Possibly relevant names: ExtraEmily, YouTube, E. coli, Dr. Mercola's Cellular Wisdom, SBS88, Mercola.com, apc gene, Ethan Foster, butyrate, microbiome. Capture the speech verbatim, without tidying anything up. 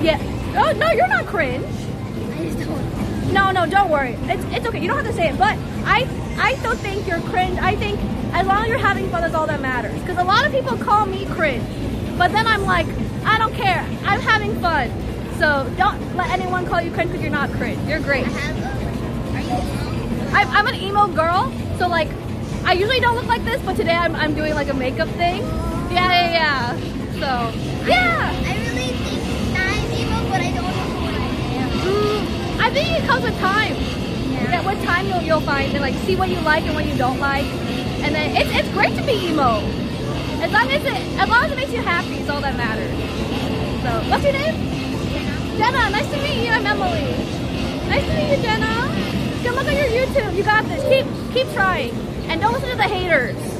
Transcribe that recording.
Yeah. Oh, no, you're not cringe. I just don't. No, no, don't worry. It's, it's okay. You don't have to say it. But I, I still think you're cringe. I think as long as you're having fun, that's all that matters. Because a lot of people call me cringe. But then I'm like, I don't care. I'm having fun. So don't let anyone call you cringe because you're not cringe. You're great. I have, uh, are you I'm, I'm an emo girl. So, like, I usually don't look like this. But today I'm, I'm doing, like, a makeup thing. Yeah, yeah, yeah. So, yeah. I, I really think I'm emo, but I don't know what I am. Mm, I think it comes with time. Yeah. That with time you'll, you'll find and like see what you like and what you don't like, and then it's it's great to be emo. As long as it as long as it makes you happy is all that matters. So, what's your name? Jenna. Jenna, nice to meet you. I'm Emily. Nice to meet you, Jenna. Go look at your YouTube. You got this. Keep keep trying, and don't listen to the haters.